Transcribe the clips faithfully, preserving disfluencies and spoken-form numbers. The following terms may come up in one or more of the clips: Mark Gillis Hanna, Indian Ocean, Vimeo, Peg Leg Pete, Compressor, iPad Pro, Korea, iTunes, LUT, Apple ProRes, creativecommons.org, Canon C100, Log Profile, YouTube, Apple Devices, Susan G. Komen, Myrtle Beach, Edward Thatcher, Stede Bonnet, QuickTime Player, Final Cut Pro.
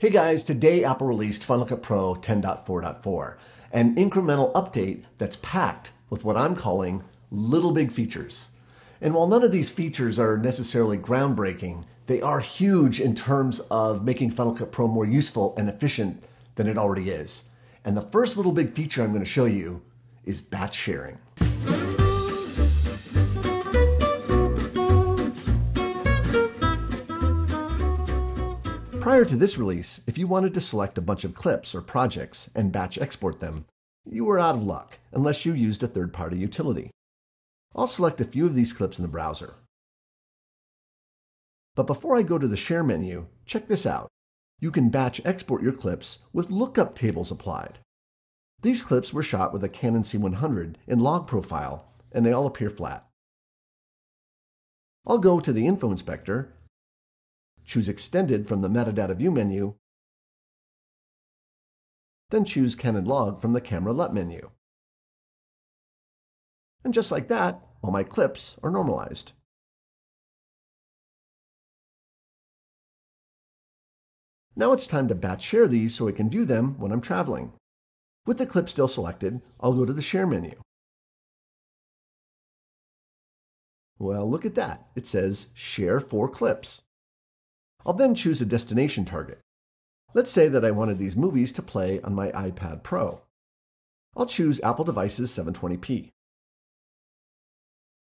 Hey guys, today Apple released Final Cut Pro ten point four point four, an incremental update that's packed with what I'm calling little big features. And while none of these features are necessarily groundbreaking, they are huge in terms of making Final Cut Pro more useful and efficient than it already is. And the first little big feature I'm going to show you is batch sharing. Prior to this release, if you wanted to select a bunch of clips or projects and batch export them, you were out of luck unless you used a third-party utility. I'll select a few of these clips in the browser. But before I go to the Share menu, check this out. You can batch export your clips with lookup tables applied. These clips were shot with a Canon C one hundred in Log Profile, and they all appear flat. I'll go to the Info Inspector, choose Extended from the Metadata View menu, then choose Canon Log from the Camera L U T menu. And just like that, all my clips are normalized. Now it's time to batch share these so I can view them when I'm traveling. With the clip still selected, I'll go to the Share menu. Well, look at that. It says Share four clips. I'll then choose a destination target. Let's say that I wanted these movies to play on my iPad Pro. I'll choose Apple Devices seven twenty p.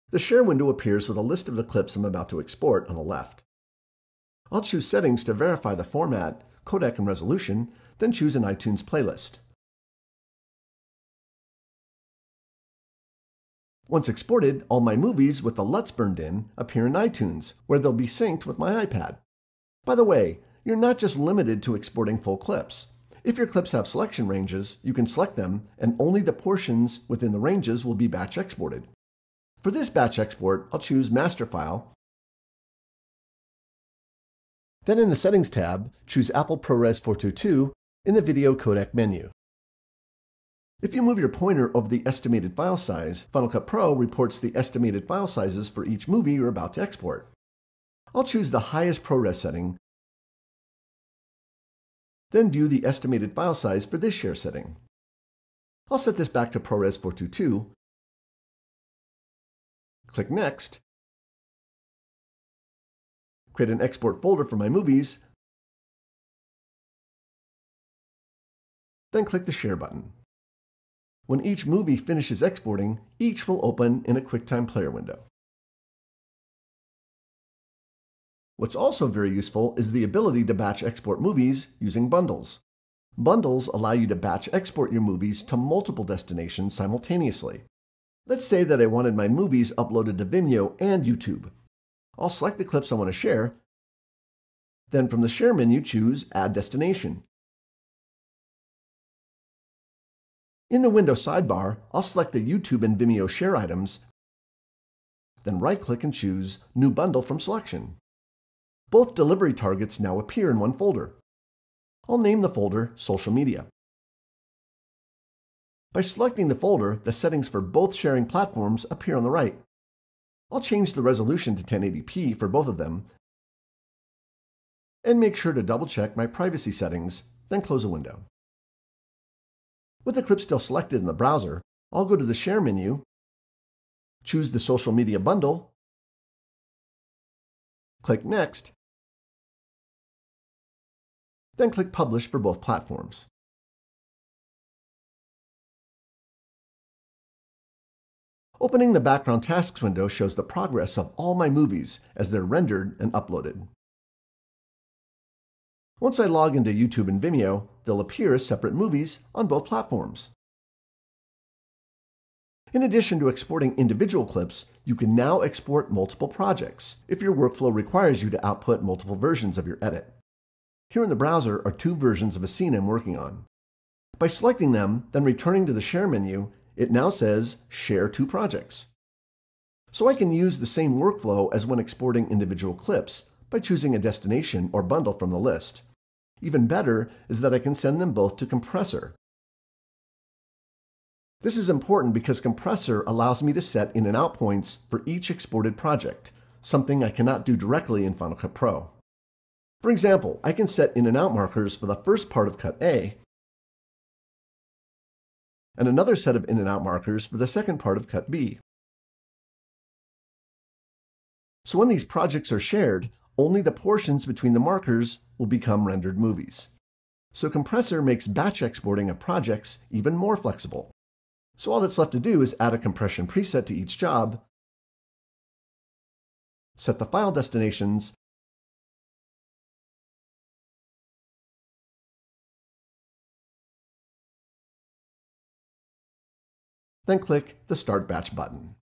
The Share window appears with a list of the clips I'm about to export on the left. I'll choose Settings to verify the format, codec, and resolution, then choose an iTunes playlist. Once exported, all my movies with the L U Ts burned in appear in iTunes, where they'll be synced with my iPad. By the way, you're not just limited to exporting full clips. If your clips have selection ranges, you can select them, and only the portions within the ranges will be batch exported. For this batch export, I'll choose Master File. Then in the Settings tab, choose Apple ProRes four twenty-two in the Video Codec menu. If you move your pointer over the estimated file size, Final Cut Pro reports the estimated file sizes for each movie you're about to export. I'll choose the highest ProRes setting, then view the estimated file size for this share setting. I'll set this back to ProRes four twenty-two, click Next, create an export folder for my movies, then click the Share button. When each movie finishes exporting, each will open in a QuickTime Player window. What's also very useful is the ability to batch export movies using bundles. Bundles allow you to batch export your movies to multiple destinations simultaneously. Let's say that I wanted my movies uploaded to Vimeo and YouTube. I'll select the clips I want to share, then from the Share menu choose Add Destination. In the window sidebar, I'll select the YouTube and Vimeo share items, then right-click and choose New Bundle from Selection. Both delivery targets now appear in one folder. I'll name the folder Social Media. By selecting the folder, the settings for both sharing platforms appear on the right. I'll change the resolution to ten eighty p for both of them, and make sure to double-check my privacy settings, then close a window. With the clip still selected in the browser, I'll go to the Share menu, choose the Social Media bundle, click Next, then click Publish for both platforms. Opening the Background Tasks window shows the progress of all my movies as they're rendered and uploaded. Once I log into YouTube and Vimeo, they'll appear as separate movies on both platforms. In addition to exporting individual clips, you can now export multiple projects if your workflow requires you to output multiple versions of your edit. Here in the browser are two versions of a scene I'm working on. By selecting them, then returning to the Share menu, it now says Share Two Projects. So I can use the same workflow as when exporting individual clips by choosing a destination or bundle from the list. Even better is that I can send them both to Compressor. This is important because Compressor allows me to set in and out points for each exported project, something I cannot do directly in Final Cut Pro. For example, I can set in and out markers for the first part of cut A, and another set of in and out markers for the second part of cut B. So when these projects are shared, only the portions between the markers will become rendered movies. So Compressor makes batch exporting of projects even more flexible. So all that's left to do is add a compression preset to each job, set the file destinations, then click the Start Batch button.